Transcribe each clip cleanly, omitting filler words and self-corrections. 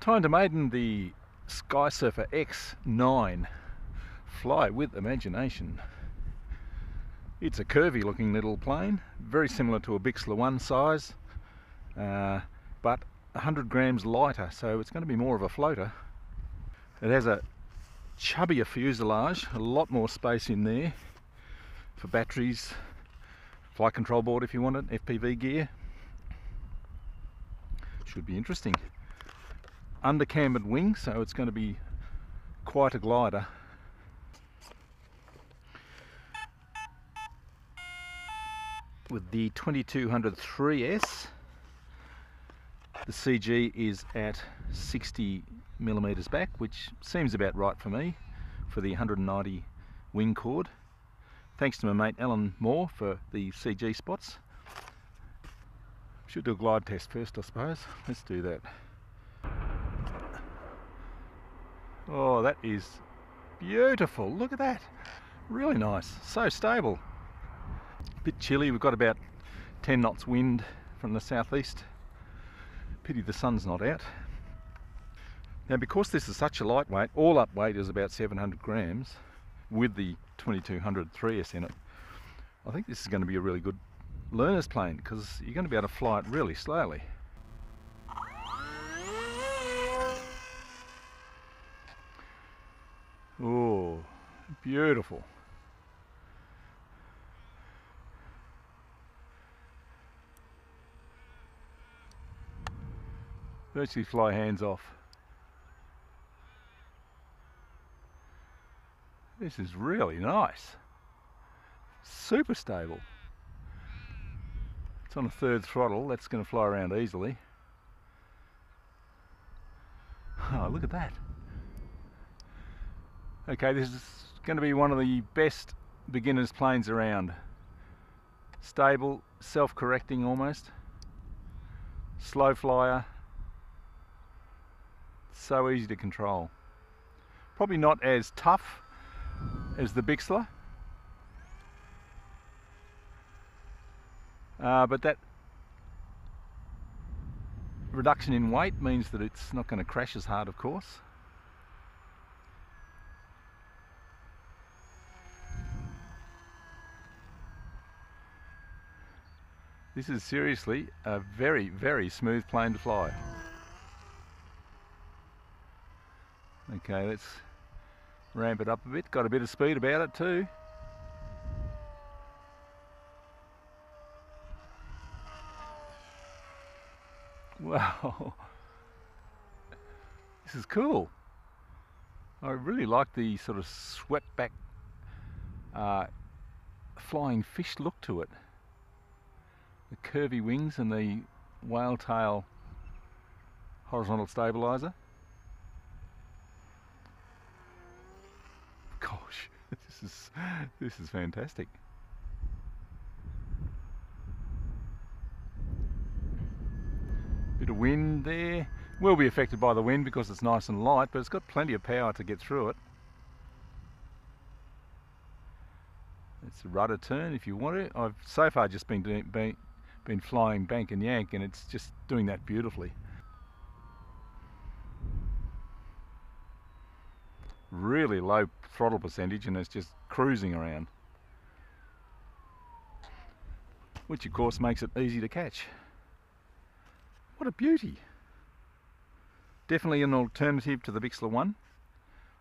Time to maiden the Skysurfer X9. Fly with imagination. It's a curvy looking little plane, very similar to a Bixler 1 size, but 100 grams lighter, so it's going to be more of a floater. It has a chubbier fuselage, a lot more space in there for batteries, flight control board if you want it, FPV gear. Should be interesting. Undercambered wing, so it's going to be quite a glider. With the 2200 3S, the CG is at 60 millimeters back, which seems about right for me for the 190 wing chord. Thanks to my mate Alan Moore for the CG spots. Should do a glide test first, I suppose. Let's do that. Oh, that is beautiful. Look at that. Really nice. So stable. Bit chilly. We've got about 10 knots wind from the southeast. Pity the sun's not out. Now, because this is such a lightweight, all up weight is about 700 grams with the 2200 3S in it. I think this is going to be a really good learner's plane because you're going to be able to fly it really slowly. Oh, beautiful. Virtually fly hands off. This is really nice. Super stable. It's on a third throttle, that's going to fly around easily. Oh, look at that. Okay, this is going to be one of the best beginner's planes around. Stable, self-correcting almost. Slow flyer. So easy to control. Probably not as tough as the Bixler. But that reduction in weight means that it's not going to crash as hard, of course. This is seriously a very, very smooth plane to fly. Okay, let's ramp it up a bit. Got a bit of speed about it too. Wow. This is cool. I really like the sort of swept back flying fish look to it. The curvy wings and the whale tail horizontal stabilizer. Gosh, this is fantastic. Bit of wind there. Will be affected by the wind because it's nice and light, but it's got plenty of power to get through it. It's a rudder turn if you want it. I've so far just been flying bank and yank, and it's just doing that beautifully. Really low throttle percentage, and it's just cruising around, which of course makes it easy to catch. What a beauty. Definitely an alternative to the Bixler 1.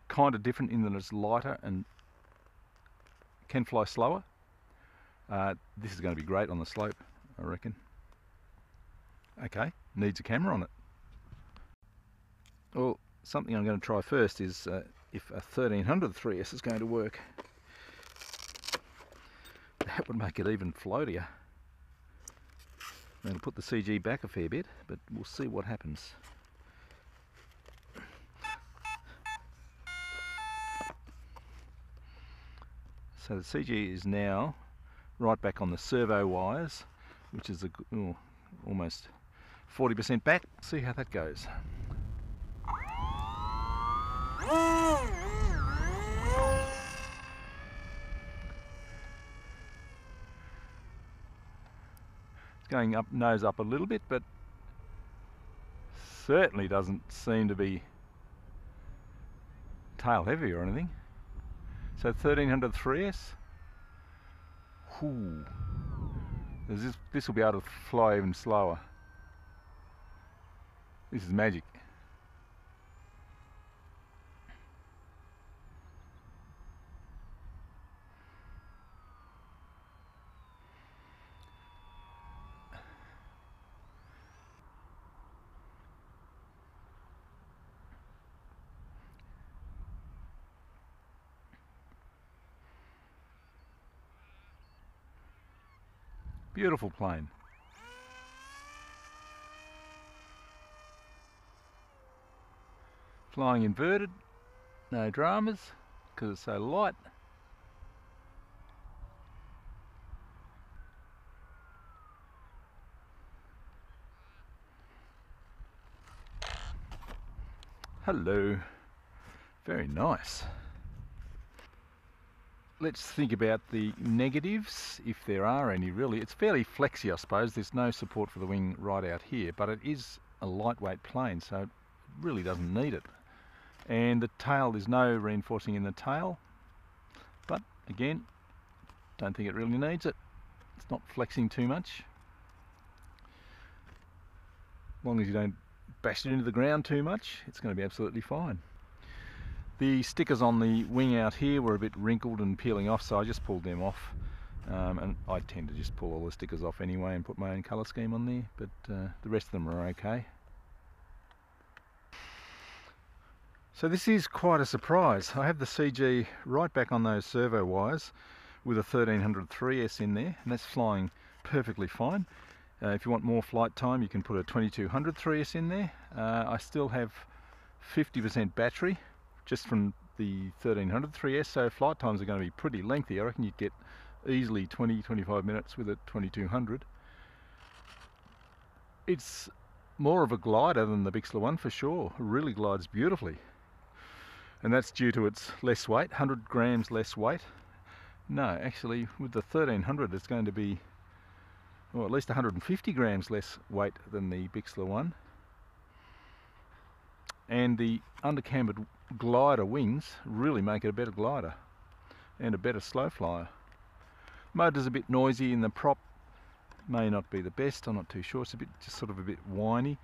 Kind of different in that it's lighter and can fly slower. This is going to be great on the slope, I reckon. Okay, needs a camera on it. Well, something I'm going to try first is if a 1300 3S is going to work. That would make it even floatier. I'm going to put the CG back a fair bit, but we'll see what happens. So the CG is now right back on the servo wires, which is a, almost 40% back. See how that goes. It's going up, nose up a little bit, but certainly doesn't seem to be tail heavy or anything. So 1300 3S, whoo, this will be able to fly even slower. This is magic. Beautiful plane. Flying inverted, no dramas because it's so light. Hello, very nice. Let's think about the negatives, if there are any really. It's fairly flexy, I suppose. There's no support for the wing right out here, but it is a lightweight plane, so it really doesn't need it. And the tail, there's no reinforcing in the tail, but again, don't think it really needs it. It's not flexing too much. As long as you don't bash it into the ground too much, it's going to be absolutely fine. The stickers on the wing out here were a bit wrinkled and peeling off, so I just pulled them off. And I tend to just pull all the stickers off anyway and put my own colour scheme on there, but the rest of them are okay. So this is quite a surprise. I have the CG right back on those servo wires with a 1300 3S in there, and that's flying perfectly fine. If you want more flight time, you can put a 2200 3S in there. I still have 50% battery just from the 1300 3S, so flight times are going to be pretty lengthy. I reckon you'd get easily 20-25 minutes with a 2200. It's more of a glider than the Bixler 1 for sure. It really glides beautifully, and that's due to its less weight, 100 grams less weight. No, actually with the 1300 it's going to be, well, at least 150 grams less weight than the Bixler 1. And the undercambered glider wings really make it a better glider and a better slow flyer. Motor's a bit noisy in the prop, may not be the best, I'm not too sure. It's a bit, just sort of a bit whiny.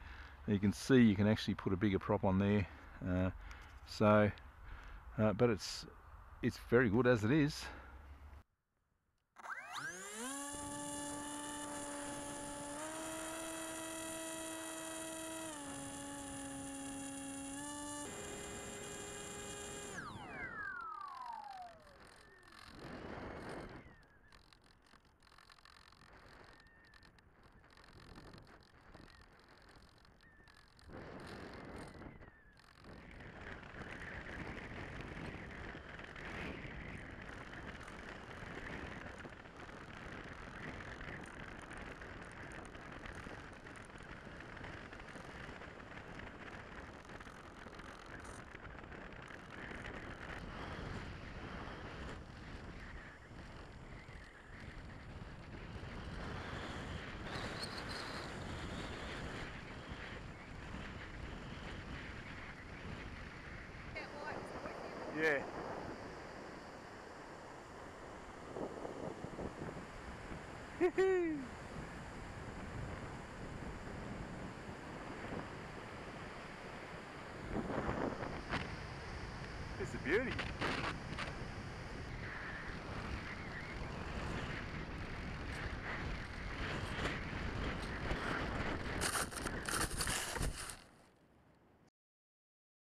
And you can see you can actually put a bigger prop on there, but it's very good as it is. Yeah. It's a beauty.